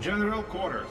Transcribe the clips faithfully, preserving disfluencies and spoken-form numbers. General quarters.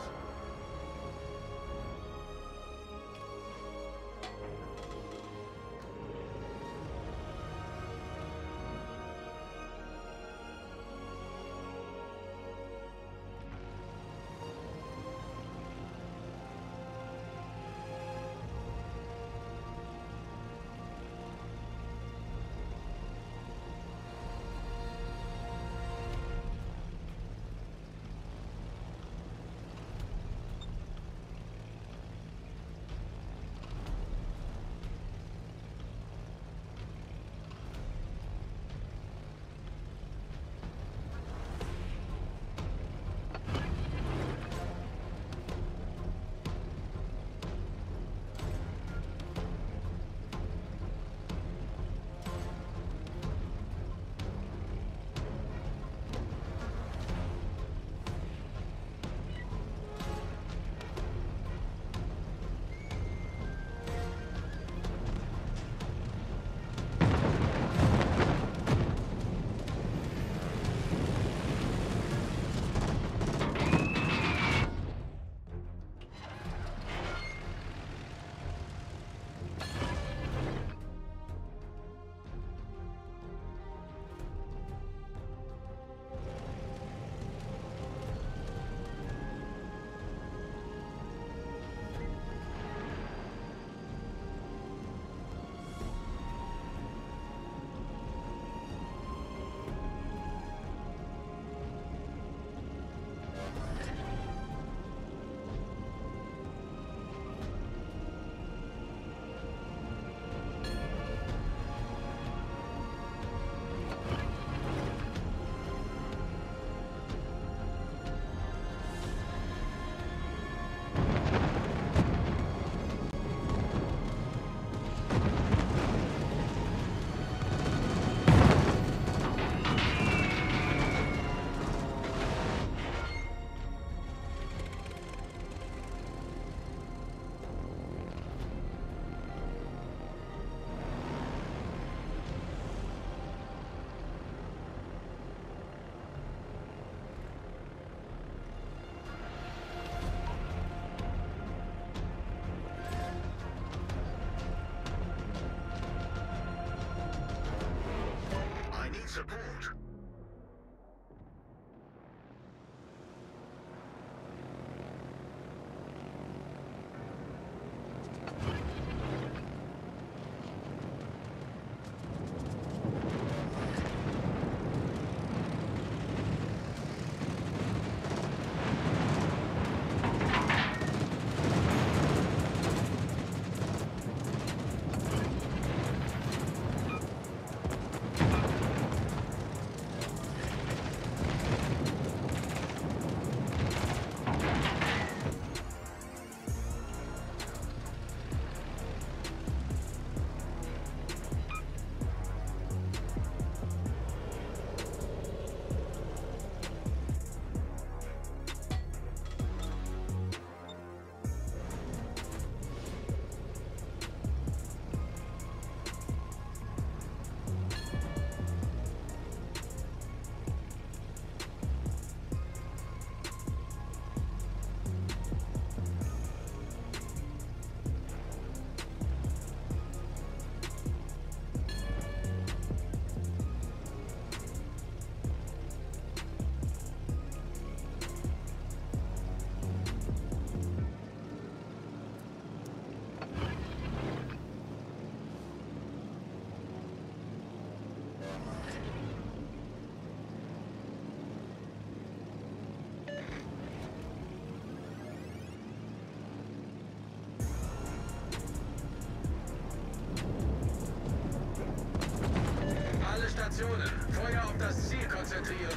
Feuer auf das Ziel konzentrieren.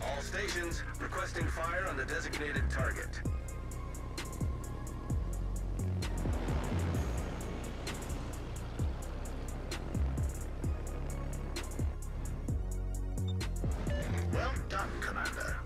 All stations requesting fire on the designated target. Commander.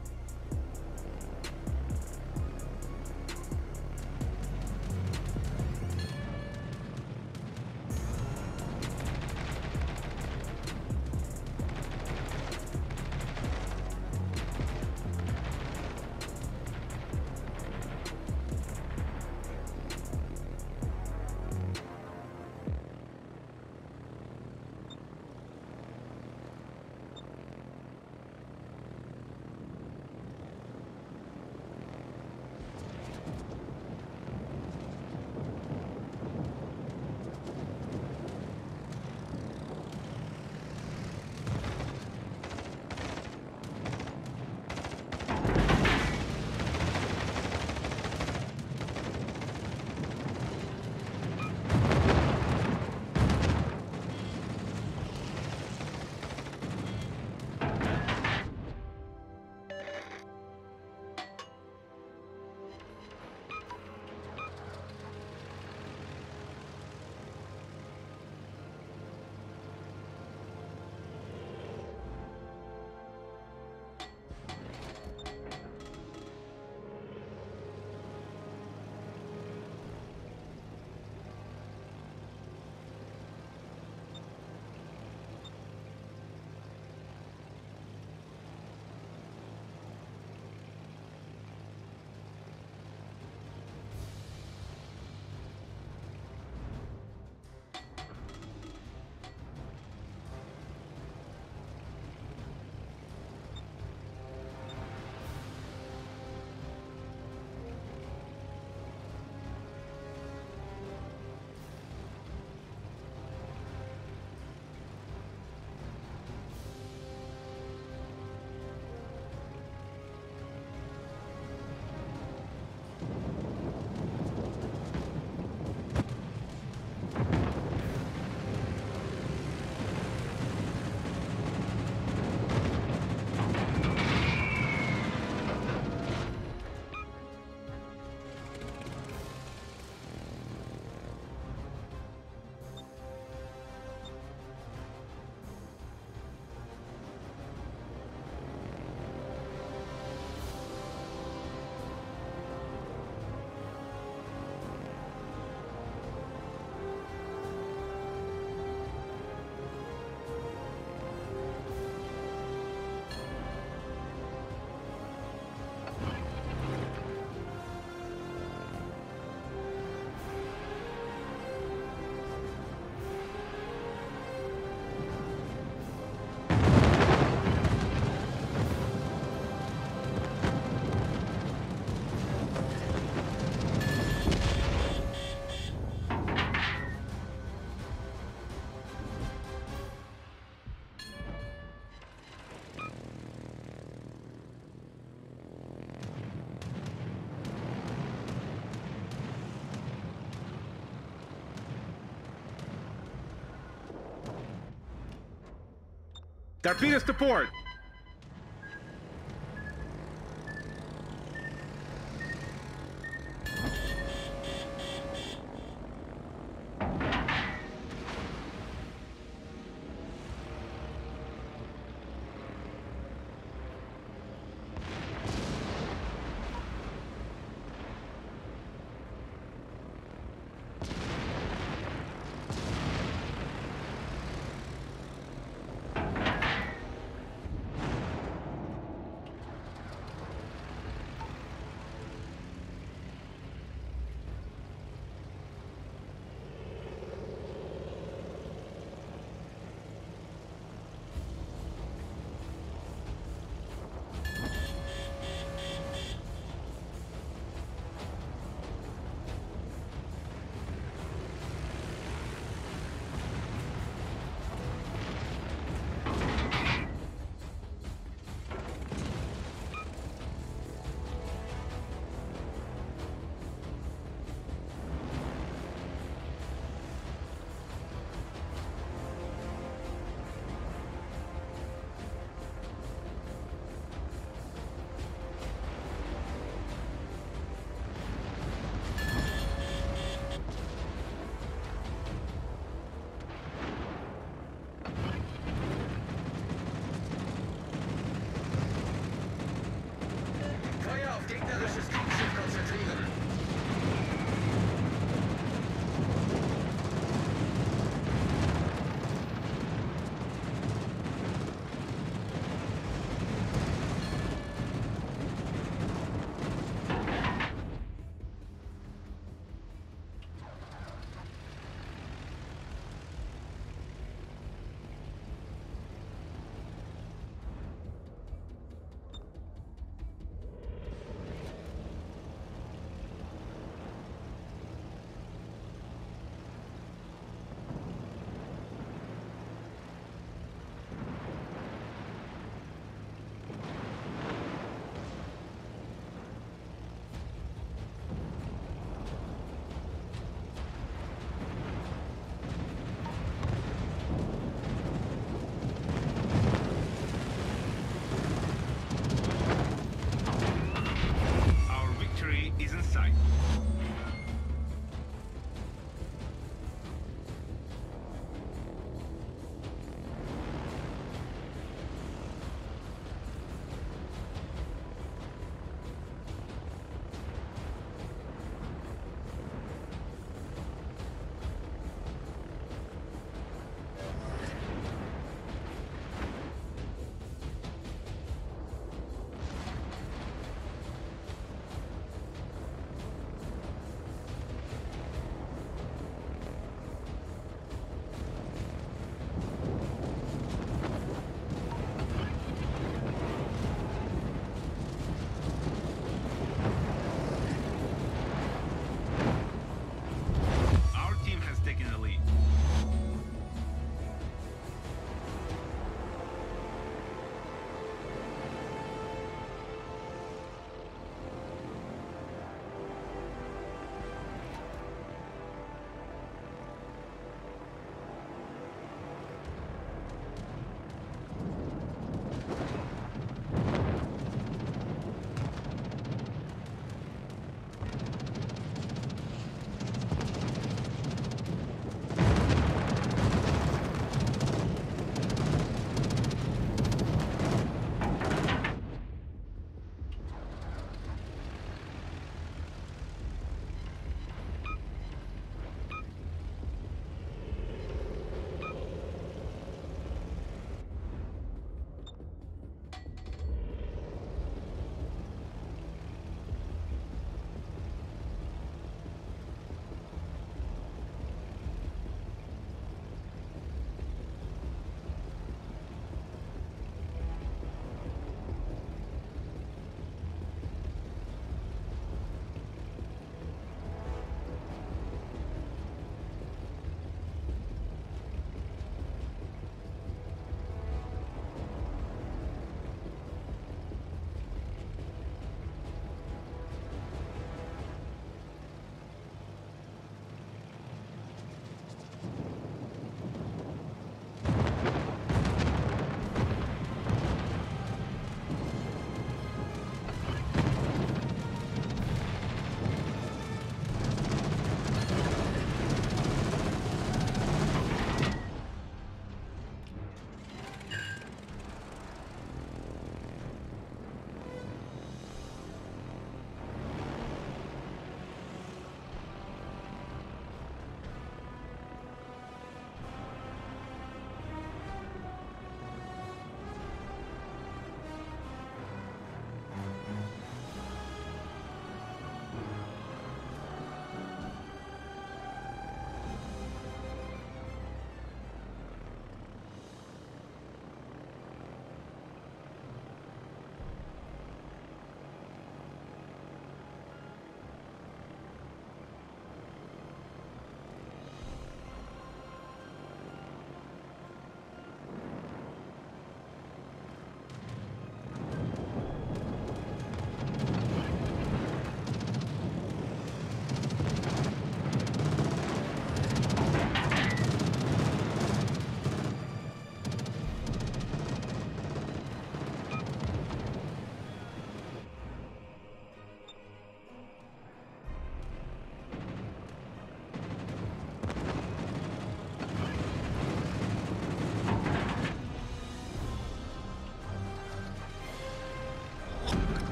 That beat us to port.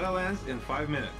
Battle ends in five minutes.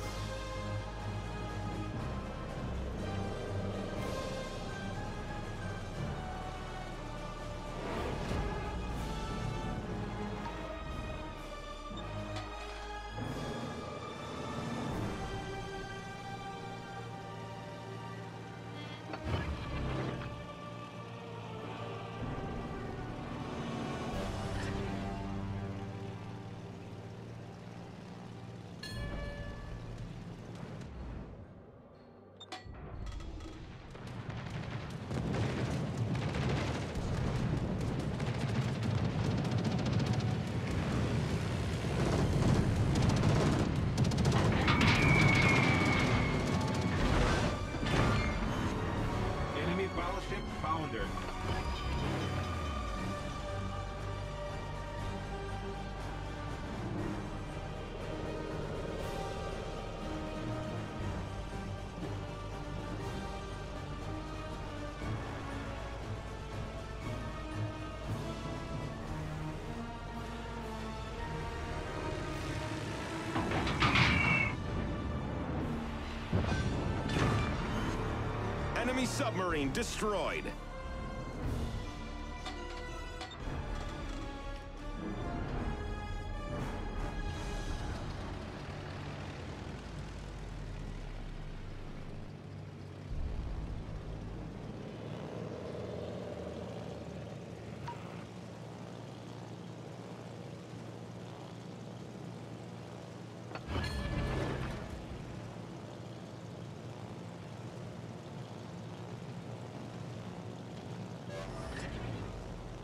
Enemy submarine destroyed.